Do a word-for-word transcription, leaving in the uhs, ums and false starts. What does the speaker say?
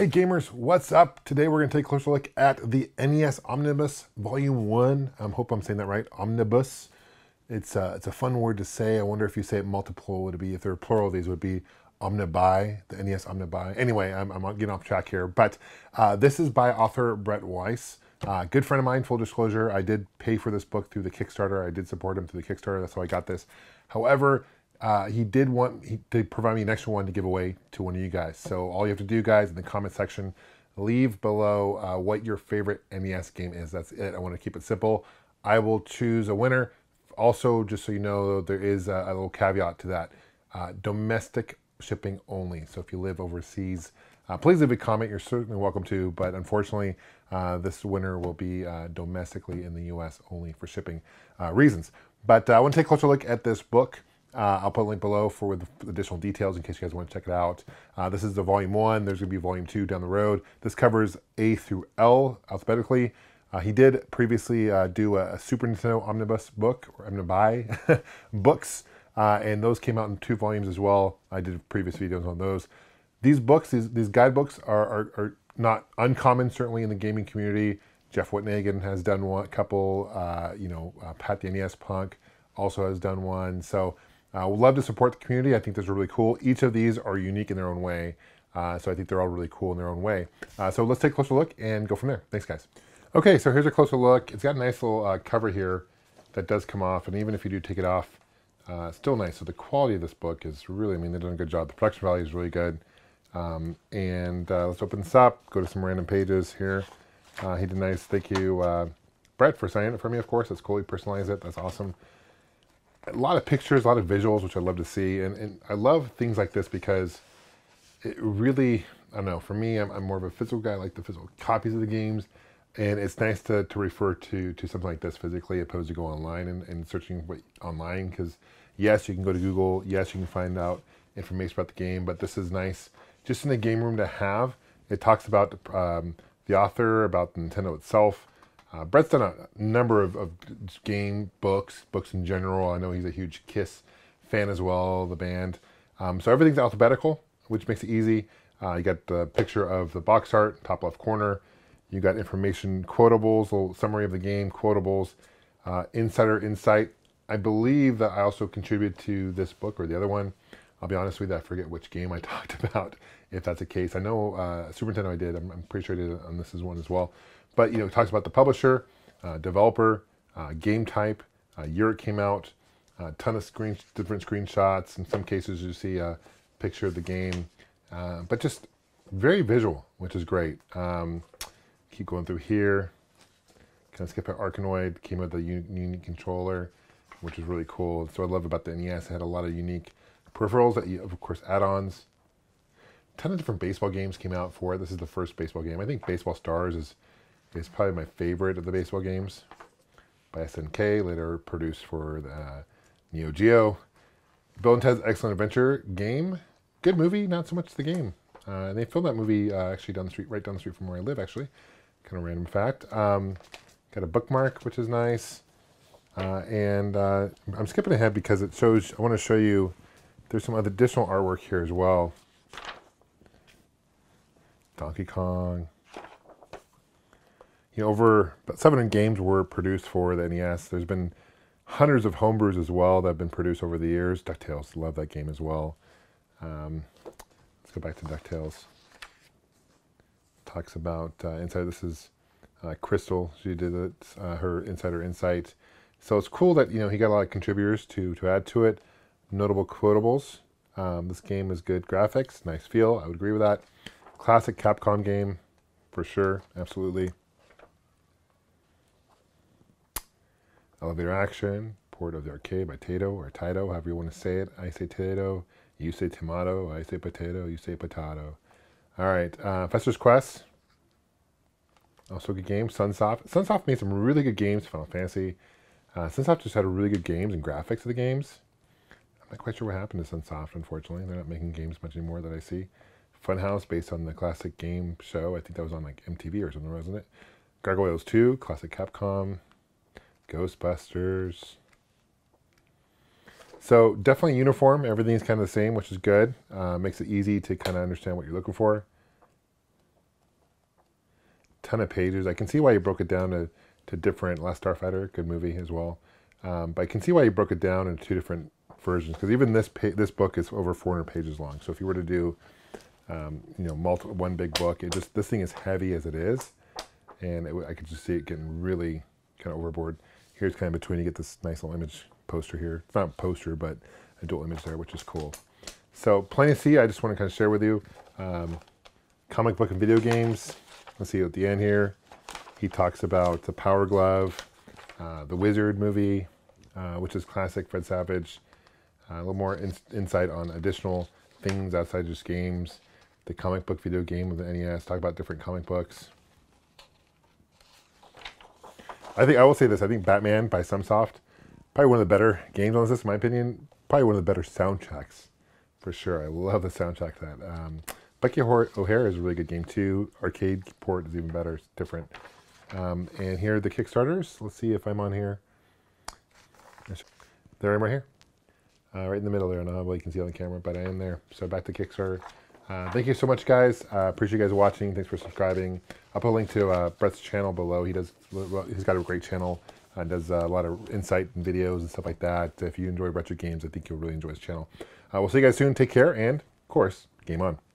Hey gamers, what's up? Today we're going to take a closer look at the N E S Omnibus Volume one. I hope I'm saying that right, Omnibus. It's a, it's a fun word to say. I wonder if you say it multiple, would it be, if there were plural of these, would it be Omnibi, the N E S Omnibi? Anyway, I'm, I'm getting off track here, but uh, this is by author Brett Weiss. Uh, good friend of mine, full disclosure, I did pay for this book through the Kickstarter. I did support him through the Kickstarter, that's how I got this. However, Uh, he did want he, to provide me an extra one to give away to one of you guys. So all you have to do, guys, in the comment section, leave below uh, what your favorite N E S game is. That's it. I want to keep it simple. I will choose a winner. Also, just so you know, there is a, a little caveat to that. Uh, domestic shipping only. So if you live overseas, uh, please leave a comment. You're certainly welcome to. But unfortunately, uh, this winner will be uh, domestically in the U S only for shipping uh, reasons. But uh, I want to take a closer look at this book. Uh, I'll put a link below for the additional details in case you guys want to check it out. Uh, this is the volume one. There's going to be volume two down the road. This covers A through L alphabetically. Uh, he did previously uh, do a, a Super Nintendo Omnibus book, or Omnibi books, uh, and those came out in two volumes as well. I did previous videos on those. These books, these, these guidebooks are, are, are not uncommon, certainly in the gaming community. Jeff Wittnagin has done one, a couple, uh, you know, uh, Pat the N E S Punk also has done one. So I uh, would love to support the community. I think those are really cool. Each of these are unique in their own way. Uh, so I think they're all really cool in their own way. Uh, so let's take a closer look and go from there. Thanks, guys. Okay, so here's a closer look. It's got a nice little uh, cover here that does come off. And even if you do take it off, uh, it's still nice. So the quality of this book is really, I mean, they've done a good job. The production value is really good. Um, and uh, let's open this up, go to some random pages here. Uh, he did nice. Thank you, uh, Brett, for signing it for me, of course. That's cool. He personalized it. That's awesome. A lot of pictures, a lot of visuals, which I love to see. And, and I love things like this because it really, I don't know, for me, I'm, I'm more of a physical guy. I like the physical copies of the games. And it's nice to, to refer to, to something like this physically opposed to go online and, and searching what, online. Because yes, you can go to Google. Yes, you can find out information about the game. But this is nice just in the game room to have. It talks about um, the author, about Nintendo itself. Uh, Brett's done a number of, of game books, books in general. I know he's a huge KISS fan as well, the band. Um, so everything's alphabetical, which makes it easy. Uh, you got the picture of the box art, top left corner. You got information, quotables, a little summary of the game, quotables, uh, insider insight. I believe that I also contributed to this book or the other one. I'll be honest with you, I forget which game I talked about, if that's the case. I know uh, Super Nintendo I did. I'm, I'm pretty sure I did it on this one as well. But, you know, it talks about the publisher, uh, developer, uh, game type, uh, year it came out, a uh, ton of screen, different screenshots. In some cases, you see a picture of the game. Uh, but just very visual, which is great. Um, keep going through here. Kind of skip out Arkanoid. Came out with a unique controller, which is really cool. So I love about the N E S. It had a lot of unique peripherals, that you, of course, add-ons. A ton of different baseball games came out for it. This is the first baseball game. I think Baseball Stars is... It's probably my favorite of the baseball games by S N K, later produced for the uh, Neo Geo. Bill and Ted's Excellent Adventure game. Good movie, not so much the game. Uh, and they filmed that movie uh, actually down the street, right down the street from where I live, actually. Kind of random fact. Um, got a bookmark, which is nice. Uh, and uh, I'm skipping ahead because it shows, I want to show you, there's some other additional artwork here as well. Donkey Kong. You know, over about seven hundred games were produced for the N E S. There's been hundreds of homebrews as well that have been produced over the years. DuckTales, love that game as well. Um, let's go back to DuckTales. Talks about uh, inside. This is uh, Crystal. She did it, uh, her Insider Insight. So it's cool that you know he got a lot of contributors to to add to it. Notable quotables. Um, this game is good graphics, nice feel. I would agree with that. Classic Capcom game, for sure, absolutely. Elevator Action, Port of the Arcade by Taito, or Taito, however you want to say it. I say Taito, you say tomato, I say potato, you say potato. All right, uh, Fester's Quest, also a good game. Sunsoft. Sunsoft made some really good games, Final Fantasy. Uh, Sunsoft just had really good games and graphics of the games. I'm not quite sure what happened to Sunsoft, unfortunately. They're not making games much anymore that I see. Funhouse, based on the classic game show. I think that was on like M T V or something, wasn't it? Gargoyles two, classic Capcom. Ghostbusters. So definitely uniform. Everything's kind of the same, which is good. Uh, makes it easy to kind of understand what you're looking for. ton of pages. I can see why you broke it down to, to different. Last Starfighter, good movie as well. Um, but I can see why you broke it down into two different versions, because even this pa this book is over four hundred pages long. So if you were to do, um, you know, multiple one big book, it just this thing is heavy as it is, and it, I could just see it getting really kind of overboard. Here's kind of between. You get this nice little image poster here. It's not a poster, but a dual image there, which is cool. So plenty to see. I just want to kind of share with you. Um, comic book and video games. Let's see at the end here. He talks about the Power Glove, uh, the Wizard movie, uh, which is classic Fred Savage. Uh, a little more in insight on additional things outside just games. The comic book video game of the N E S. Talk about different comic books. I think I will say this. I think Batman by Sunsoft, probably one of the better games on this, in my opinion. Probably one of the better soundtracks, for sure. I love the soundtrack to that. Um, Bucky O'Hare is a really good game too. Arcade port is even better. It's different. Um, and here are the Kickstarters. Let's see if I'm on here. There I am right here. Uh, right in the middle there. I don't know how you can see on the camera, but I am there. So back to Kickstarter. Uh, thank you so much, guys. I uh, appreciate you guys watching. Thanks for subscribing. I'll put a link to uh, Brett's channel below. He does, he's got a great channel. Uh, does uh, a lot of insight and videos and stuff like that. If you enjoy retro games, I think you'll really enjoy his channel. Uh, we'll see you guys soon. Take care, and, of course, game on.